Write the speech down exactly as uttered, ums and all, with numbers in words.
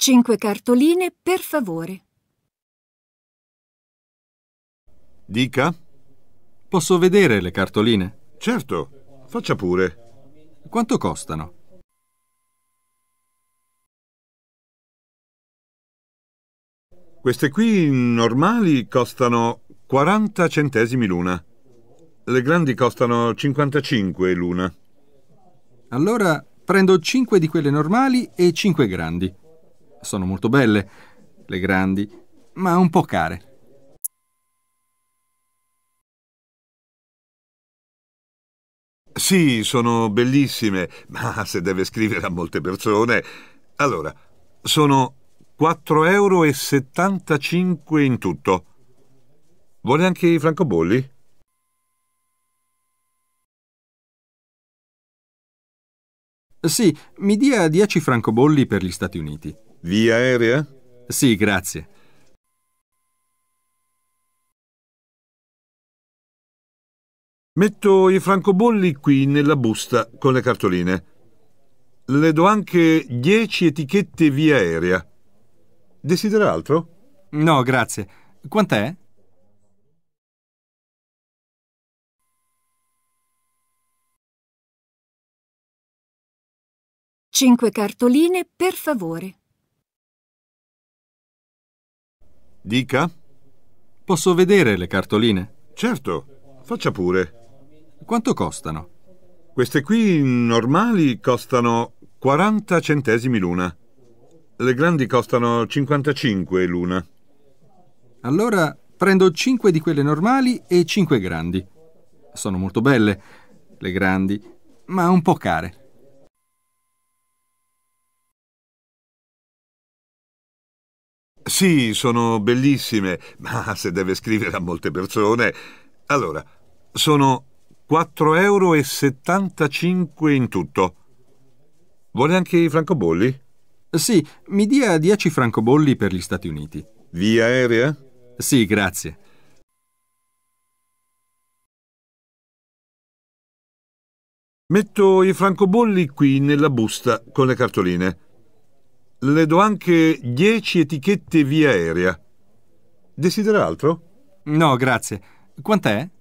Cinque cartoline, per favore. Dica? Posso vedere le cartoline? Certo, faccia pure. Quanto costano? Queste qui, normali, costano quaranta centesimi l'una. Le grandi costano cinquantacinque l'una. Allora prendo cinque di quelle normali e cinque grandi. Sono molto belle, le grandi, ma un po' care. Sì, sono bellissime, ma se deve scrivere a molte persone... Allora, sono quattro euro e settantacinque in tutto. Vuole anche i francobolli? Sì, mi dia dieci francobolli per gli Stati Uniti. Via aerea? Sì, grazie. Metto i francobolli qui nella busta con le cartoline. Le do anche dieci etichette via aerea. Desidera altro? No, grazie. Quant'è? Cinque cartoline, per favore. Dica? Posso vedere le cartoline? Certo, faccia pure. Quanto costano? Queste qui, normali, costano quaranta centesimi l'una. Le grandi costano cinquantacinque l'una. Allora prendo cinque di quelle normali e cinque grandi. Sono molto belle, le grandi, ma un po' care. Sì, sono bellissime, ma se deve scrivere a molte persone... Allora, sono quattro euro e settantacinque in tutto. Vuole anche i francobolli? Sì, mi dia dieci francobolli per gli Stati Uniti. Via aerea? Sì, grazie. Metto i francobolli qui nella busta con le cartoline. Le do anche dieci etichette via aerea. Desidera altro? No, grazie. Quant'è?